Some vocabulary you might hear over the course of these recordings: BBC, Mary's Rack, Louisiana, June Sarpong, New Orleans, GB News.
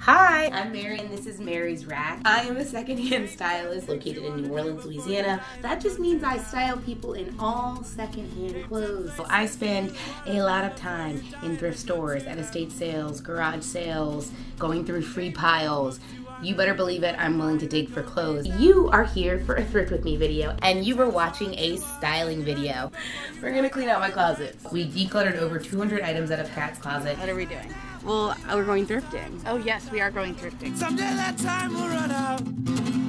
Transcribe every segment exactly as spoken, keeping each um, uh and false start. Hi, I'm Mary and this is Mary's Rack. I am a secondhand stylist located in New Orleans, Louisiana. That just means I style people in all secondhand clothes. So I spend a lot of time in thrift stores, at estate sales, garage sales, going through free piles. You better believe it, I'm willing to dig for clothes. You are here for a Thrift With Me video, and you were watching a styling video. We're gonna clean out my closet. We decluttered over two hundred items out of Kat's closet. What are we doing? Well, we're going thrifting. Oh yes, we are going thrifting. Someday that time will run out.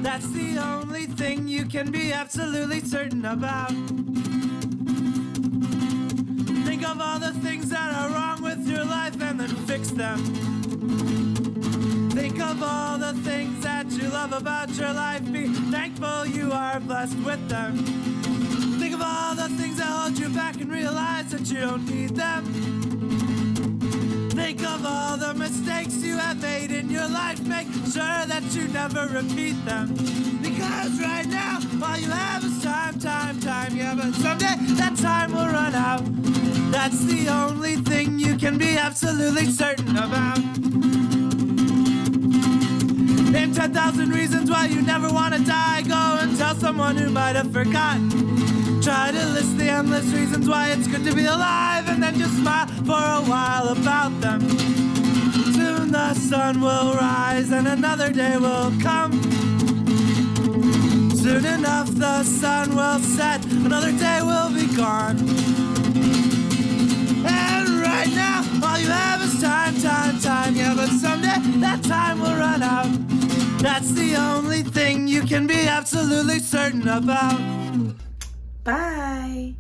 That's the only thing you can be absolutely certain about. Think of all the things that are wrong with your life and then fix them. Think of all the things that you love about your life. Be thankful you are blessed with them. Think of all the things that hold you back and realize that you don't need them. Think of all the mistakes you have made in your life. Make sure that you never repeat them. Because right now, all you have is time, time, time. Yeah, but someday that time will run out. That's the only thing you can be absolutely certain about. Name ten thousand reasons why you never want to die. Go and tell someone who might have forgotten. Try to list the endless reasons why it's good to be alive, and then just smile for a while about them. Soon the sun will rise and another day will come. Soon enough the sun will set, another day will be gone. And right now all you have is time, time, time. Yeah, but someday that time will run out. That's the only thing you can be absolutely certain about. Bye.